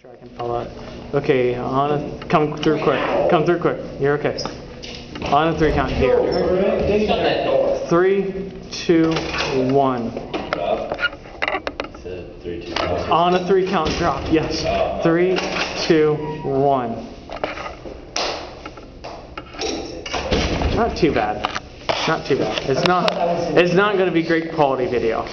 Sure, I can tell that. Okay, on a, come through quick. You're okay. On a 3 count here. 3, 2, 1. On a 3 count drop. Yes. 3, 2, 1. Not too bad. Not too bad. It's not going to be great quality video.